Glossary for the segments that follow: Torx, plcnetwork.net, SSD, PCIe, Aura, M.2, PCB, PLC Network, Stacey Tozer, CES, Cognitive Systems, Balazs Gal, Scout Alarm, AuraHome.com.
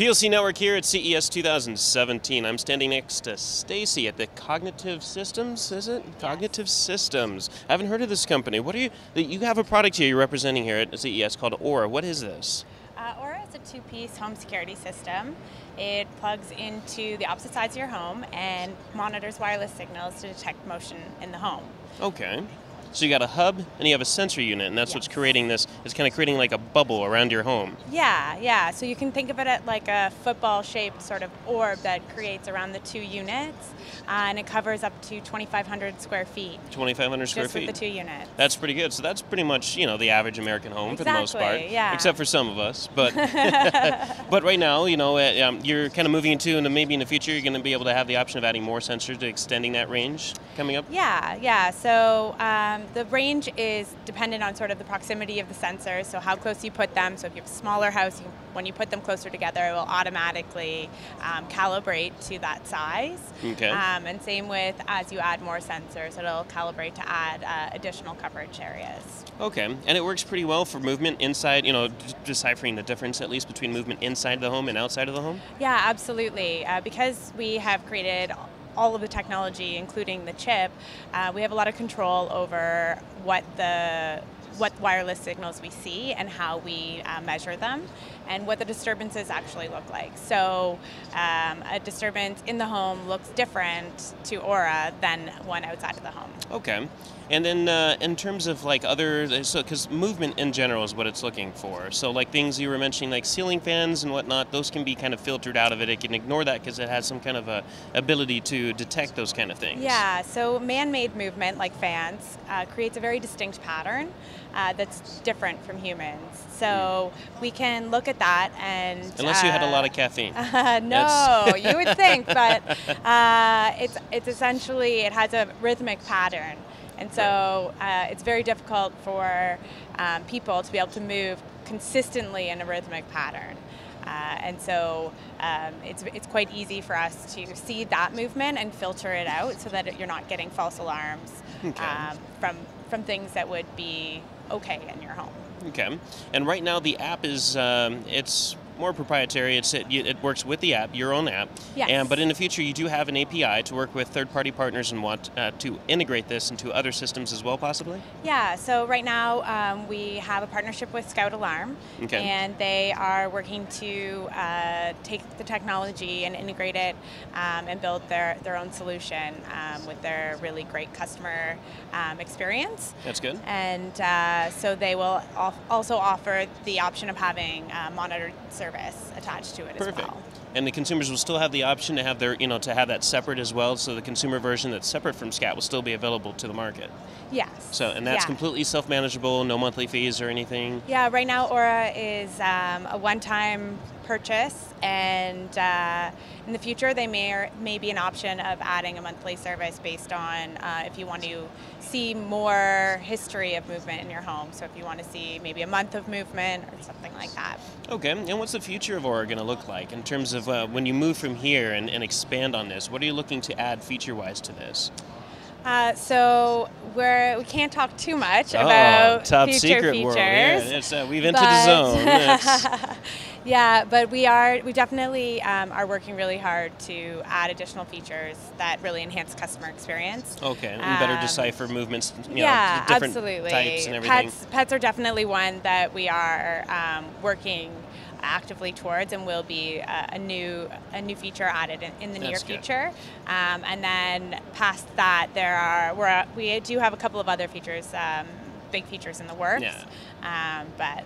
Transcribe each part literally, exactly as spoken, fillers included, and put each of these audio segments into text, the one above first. P L C Network here at C E S two thousand seventeen. I'm standing next to Stacy at the Cognitive Systems, is it? Yes. Cognitive Systems. I haven't heard of this company. What are you, you have a product here you're representing here at C E S called Aura. What is this? Uh, Aura is a two-piece home security system. It plugs into the opposite sides of your home and monitors wireless signals to detect motion in the home. Okay. So you got a hub and you have a sensor unit, and that's yes. what's creating this. It's kind of creating like a bubble around your home. Yeah, yeah. So you can think of it at like a football-shaped sort of orb that creates around the two units, uh, and it covers up to twenty-five hundred square feet. twenty-five hundred square feet. Just with the two units. That's pretty good. So that's pretty much, you know, the average American home exactly, for the most part. Yeah. Except for some of us, but but right now, you know, uh, um, you're kind of moving into, and maybe in the future you're going to be able to have the option of adding more sensors to extending that range coming up. Yeah, yeah. So. Um, The range is dependent on sort of the proximity of the sensors, so how close you put them. So if you have a smaller house, you, when you put them closer together, it will automatically um, calibrate to that size. Okay. Um, and same with as you add more sensors, it'll calibrate to add uh, additional coverage areas. Okay, and it works pretty well for movement inside, you know, deciphering the difference at least between movement inside the home and outside of the home? Yeah, absolutely. Uh, because we have created all of the technology, including the chip, uh, we have a lot of control over what the what wireless signals we see and how we uh, measure them and what the disturbances actually look like. So um, a disturbance in the home looks different to Aura than one outside of the home. Okay. And then uh, in terms of like other, so because movement in general is what it's looking for. So like things you were mentioning like ceiling fans and whatnot, those can be kind of filtered out of it. It can ignore that because it has some kind of a ability to detect those kind of things. Yeah, so man-made movement like fans uh, creates a very distinct pattern uh, that's different from humans. So mm. we can look at that and... Unless uh, you had a lot of caffeine. Uh, no, you would think, but uh, it's, it's essentially, it has a rhythmic pattern. And so uh, it's very difficult for um, people to be able to move consistently in a rhythmic pattern. Uh, and so um, it's, it's quite easy for us to see that movement and filter it out so that you're not getting false alarms okay. um, from, from things that would be okay in your home. Okay. And right now the app is, um, it's... more proprietary. It's, it, it works with the app, your own app. Yes. And, but in the future, you do have an A P I to work with third-party partners and want uh, to integrate this into other systems as well, possibly? Yeah. So right now, um, we have a partnership with Scout Alarm, okay. and they are working to uh, take the technology and integrate it um, and build their, their own solution um, with their really great customer um, experience. That's good. And uh, so they will also offer the option of having uh, monitored service attached to it Perfect. As well. And the consumers will still have the option to have their, you know, to have that separate as well, so the consumer version that's separate from Scout will still be available to the market. Yes. So, and that's yeah. completely self-manageable, no monthly fees or anything? Yeah, right now Aura is um, a one-time purchase, and uh, in the future they may, or may be an option of adding a monthly service based on uh, if you want to see more history of movement in your home. So if you want to see maybe a month of movement or something like that. Okay, and what's the future of Aura going to look like in terms of Of, uh, when you move from here and, and expand on this, what are you looking to add feature-wise to this? Uh, so we're, we can't talk too much oh, about top future secret features. World. Yeah, it's, uh, we've entered the zone. It's... Yeah, but we are we definitely um, are working really hard to add additional features that really enhance customer experience. Okay, and um, better decipher movements, you yeah, know, different absolutely. Types and everything. Pets, pets are definitely one that we are um, working actively towards, and will be uh, a new a new feature added in, in the That's near future. Um, and then past that, there are we're, we do have a couple of other features, um, big features in the works, yeah. um, but.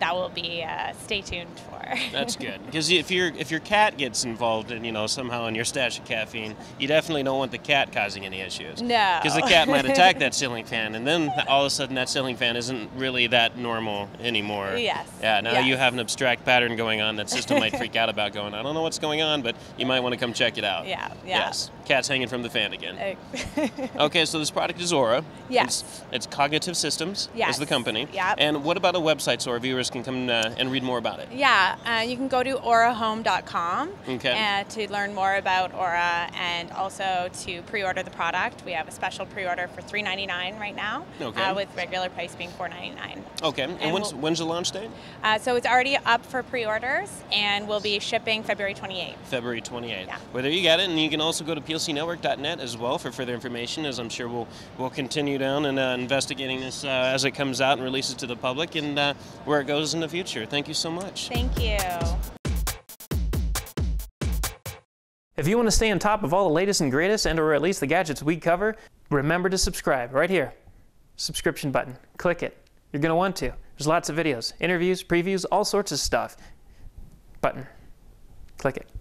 That will be uh, stay tuned for. That's good, because if your if your cat gets involved in you know somehow in your stash of caffeine, you definitely don't want the cat causing any issues. No, because the cat might attack that ceiling fan, and then all of a sudden that ceiling fan isn't really that normal anymore. Yes. Yeah. Now yes. you have an abstract pattern going on that system might freak out about going. I don't know what's going on, but you might want to come check it out. Yeah. Yeah. Yes. Cat's hanging from the fan again. Oh. Okay, so this product is Aura. Yes. It's, it's Cognitive Systems. Yes. Is the company. Yep. And what about a website so our viewers can come uh, and read more about it? Yeah, uh, you can go to Aura Home dot com okay. uh, to learn more about Aura and also to pre-order the product. We have a special pre-order for three ninety-nine right now, okay. uh, with regular price being four ninety-nine. Okay, and, and when's, we'll, when's the launch date? Uh, so it's already up for pre-orders, and we'll be shipping February twenty-eighth. February twenty-eighth. Yeah. Well, there you got it, and you can also go to P L C network dot net as well for further information, as I'm sure we'll we'll continue down and uh, investigating this uh, as it comes out and releases to the public and uh, where it goes in the future. Thank you so much. Thank you. If you want to stay on top of all the latest and greatest and or at least the gadgets we cover, remember to subscribe right here. Subscription button. Click it. You're going to want to. There's lots of videos, interviews, previews, all sorts of stuff. Button. Click it.